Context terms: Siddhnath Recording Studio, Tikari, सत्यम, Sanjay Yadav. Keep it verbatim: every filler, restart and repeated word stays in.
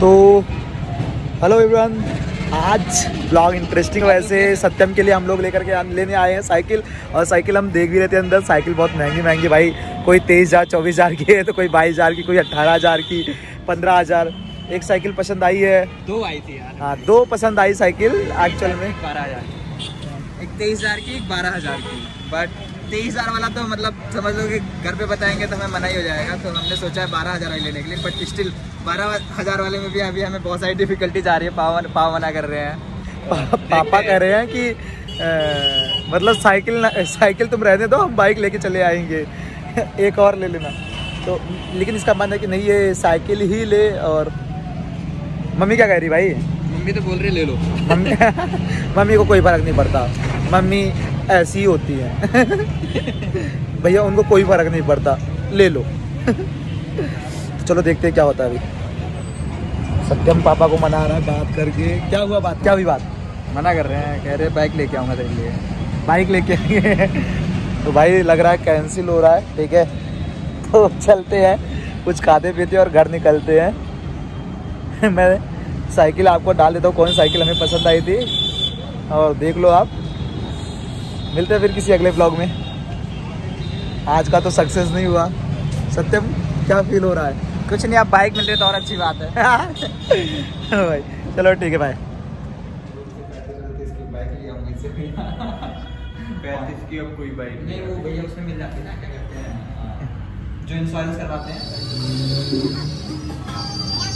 तो hello everyone, आज blog interesting वैसे सत्यम के लिए हम लोग लेकर के लेने आए हैं साइकिल। और साइकिल हम देख भी रहे थे अंदर, साइकिल बहुत महंगी महंगी भाई, कोई तेईस हज़ार चौबीस हज़ार की है, तो कोई बाईस हज़ार की, कोई अट्ठारह हज़ार की, पंद्रह हज़ार। एक साइकिल पसंद आई है, दो आई थी यार। हाँ, दो पसंद आई साइकिल एक्चुअल में। बारह हज़ार की, एक तेईस हज़ार की, एक बारह हज़ार की। बट तेईस हज़ार वाला तो मतलब समझ लो कि घर पे बताएंगे तो हमें मना ही हो जाएगा, तो हमने सोचा है बारह हज़ार वाली लेने के लिए। बट स्टिल बारह हज़ार वाले में भी अभी हमें बहुत सारी डिफिकल्टीज आ रही है। पावन पाव मना कर रहे हैं, पा, पापा कह रहे हैं कि आ, मतलब साइकिल साइकिल तुम रहने दो, हम बाइक लेके चले आएंगे, एक और ले लेना। तो लेकिन इसका मन है कि नहीं, ये साइकिल ही ले। और मम्मी क्या कह रही भाई? मम्मी तो बोल रही ले लो। मम्मी मम्मी को कोई फ़र्क नहीं पड़ता, मम्मी ऐसी ही होती है। भैया उनको कोई फ़र्क नहीं पड़ता, ले लो। तो चलो देखते हैं क्या होता है। अभी सत्यम पापा को मना रहा है बात करके। क्या हुआ बात, क्या हुई बात? मना कर रहे हैं, कह रहे हैं बाइक लेके आऊँगा तेरे लिए, बाइक लेके आएंगे। तो भाई लग रहा है कैंसिल हो रहा है। ठीक है, तो चलते हैं, कुछ खाते पीते और घर निकलते हैं। मैं साइकिल आपको डाल देता हूँ, कौन साइकिल हमें पसंद आई थी, और देख लो आप। मिलते हैं फिर किसी अगले ब्लॉग में। आज का तो सक्सेस नहीं हुआ। सत्यम क्या फील हो रहा है? कुछ नहीं, आप बाइक मिल रही तो और अच्छी बात है। भाई चलो ठीक है, बाय। की अब कोई बाइक नहीं, वो भैया उसमें मिल जाती है ना, क्या कहते हैं, जो इंश्योरेंस करवाते हैं।